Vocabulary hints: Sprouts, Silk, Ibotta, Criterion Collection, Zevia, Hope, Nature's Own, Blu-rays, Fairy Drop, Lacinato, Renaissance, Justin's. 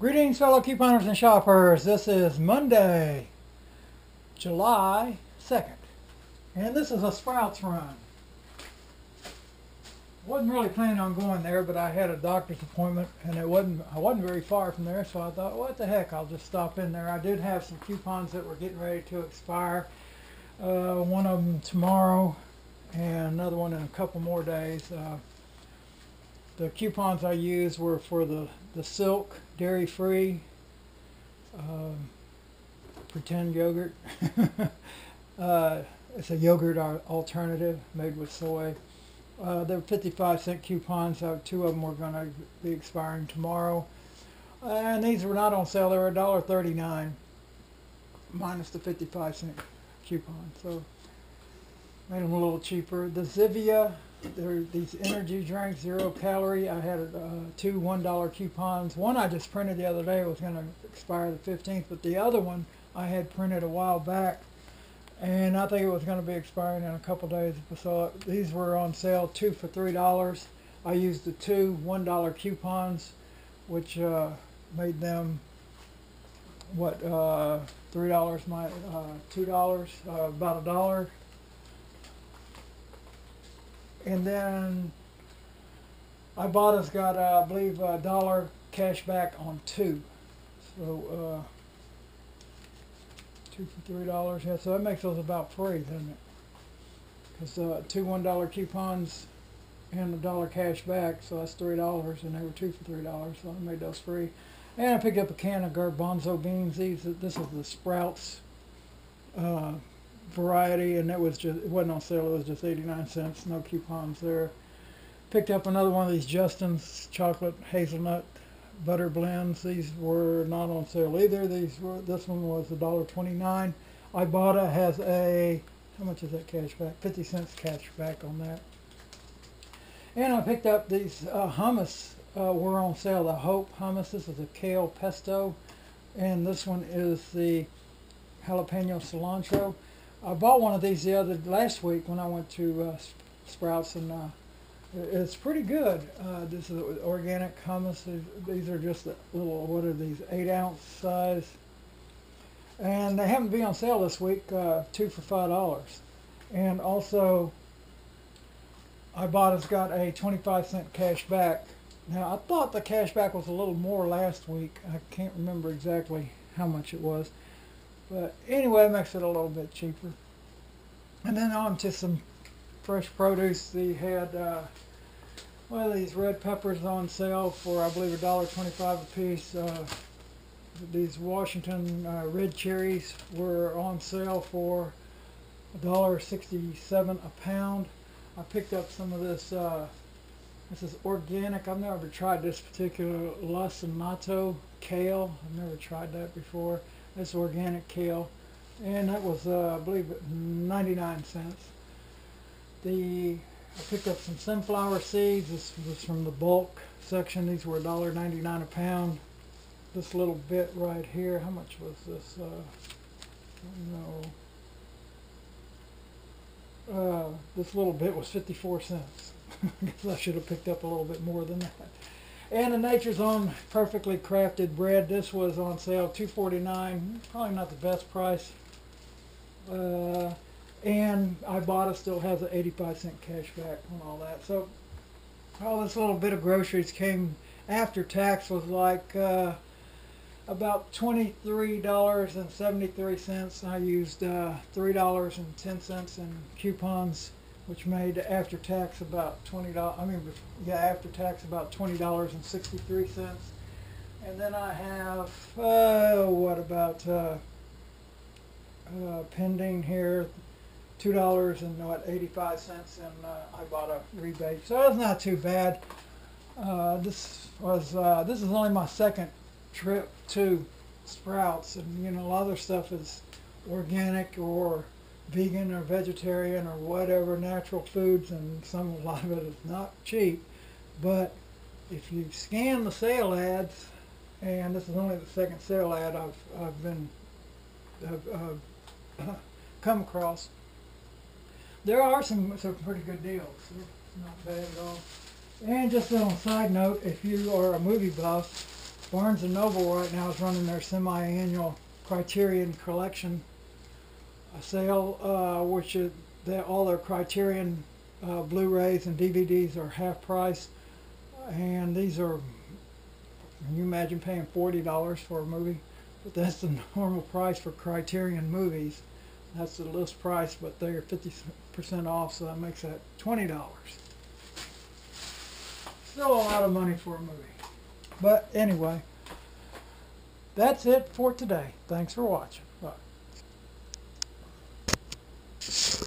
Greetings fellow couponers and shoppers. This is Monday, July 2nd, and this is a Sprouts run. Wasn't really planning on going there, but I had a doctor's appointment and I wasn't very far from there, so I thought, what the heck, I'll just stop in there. I did have some coupons that were getting ready to expire, one of them tomorrow and another one in a couple more days. The coupons I used were for the Silk dairy-free pretend yogurt. It's a yogurt alternative made with soy. There were 55-cent coupons. Two of them were going to be expiring tomorrow. And these were not on sale. They were $1.39 minus the 55-cent coupon. So made them a little cheaper. The Zevia, there are these energy drinks, zero calorie. I had two $1 coupons. One I just printed the other day, was going to expire the 15th, but the other one I had printed a while back, and I think it was going to be expiring in a couple days. So these were on sale, two for $3. I used the two $1 coupons, which made them, what, $3 my $2, about $1. And then Ibotta's got, I believe, $1 cash back on two. So, two for $3. Yeah, so that makes those about free, doesn't it? Because two $1 coupons and $1 cash back, so that's $3. And they were two for $3, so I made those free. And I picked up a can of garbanzo beans. This is the Sprouts variety, and it was just, it wasn't on sale, it was just 89 cents, no coupons there. Picked up another one of these Justin's chocolate hazelnut butter blends. These were not on sale either. These were, this one was $1.29. Ibotta has a, how much is that cash back? 50 cents cash back on that. And I picked up these hummus, were on sale, the Hope hummus. This is a kale pesto, and this one is the jalapeno cilantro. I bought one of these last week when I went to Sprouts, and it's pretty good. This is organic hummus. These are just little, what are these, 8-ounce size, and they happen to be on sale this week, two for $5. And also, Ibotta's got a 25-cent cash back. Now, I thought the cash back was a little more last week. I can't remember exactly how much it was. But anyway, it makes it a little bit cheaper. And then on to some fresh produce. They had one of these red peppers on sale for, I believe, $1.25 a piece. These Washington red cherries were on sale for $1.67 a pound. I picked up some of this. This is organic. I've never tried this particular Lacinato kale. I've never tried that before. It's organic kale, and that was, I believe, 99 cents. I picked up some sunflower seeds. This was from the bulk section. These were $1.99 a pound. This little bit right here, how much was this? I don't know. This little bit was 54 cents. I guess I should have picked up a little bit more than that. And the Nature's Own perfectly crafted bread. This was on sale, $2.49. Probably not the best price. And Ibotta still has an 85-cent cash back on all that. So all this little bit of groceries came after tax, was like about $23.73. I used $3.10 in coupons, which made after tax about $20.63. And then I have what about pending here $2.85 in Ibotta rebate. So that's not too bad. This is only my second trip to Sprouts, and you know, a lot of their stuff is organic or vegan or vegetarian or whatever, natural foods, and a lot of it is not cheap. But if you scan the sale ads, and this is only the second sale ad I've come across, there are some pretty good deals. It's not bad at all. And just on a side note, if you are a movie buff, Barnes & Noble right now is running their semi-annual Criterion Collection sale, which is all their Criterion Blu-rays and DVDs are half price, and these are, can you imagine paying $40 for a movie? But that's the normal price for Criterion movies. That's the list price, but they're 50% off, so that makes that $20. Still a lot of money for a movie. But anyway, that's it for today. Thanks for watching. Bye.